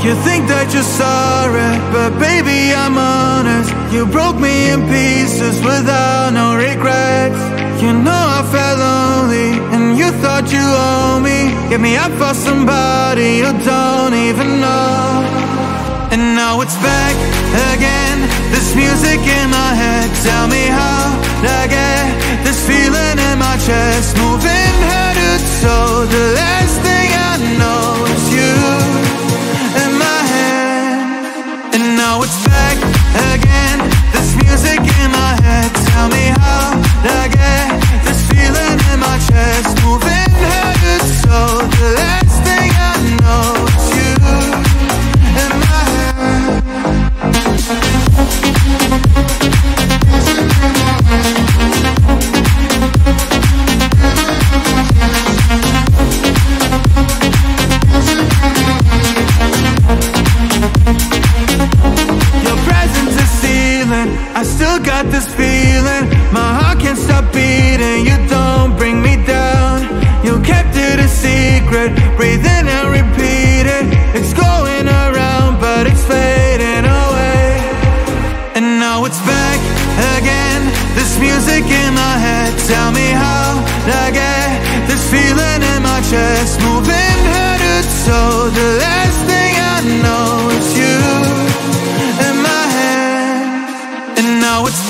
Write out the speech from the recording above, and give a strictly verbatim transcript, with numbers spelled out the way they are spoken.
You think that you're sorry, but baby I'm honest. You broke me in pieces without no regrets. You know I felt lonely and you thought you owned me. Give me up for somebody you don't even know. And now it's back again, this music in my head. Tell me how to get this feeling in my chest. Moving head to toe, the last thing I know is you. Now it's back again, this music in my head. Tell me how to get this feeling in my chest. Moving head to toe, the last thing I know is you in my I still got this feeling, my heart can't stop beating. You don't bring me down, you kept it a secret. Breathe in and repeat it, it's going around but it's fading away. And now it's back again, this music in my head. Tell me how to get this feeling in my chest. Moving head to toe, the last thing I know is you. Now it's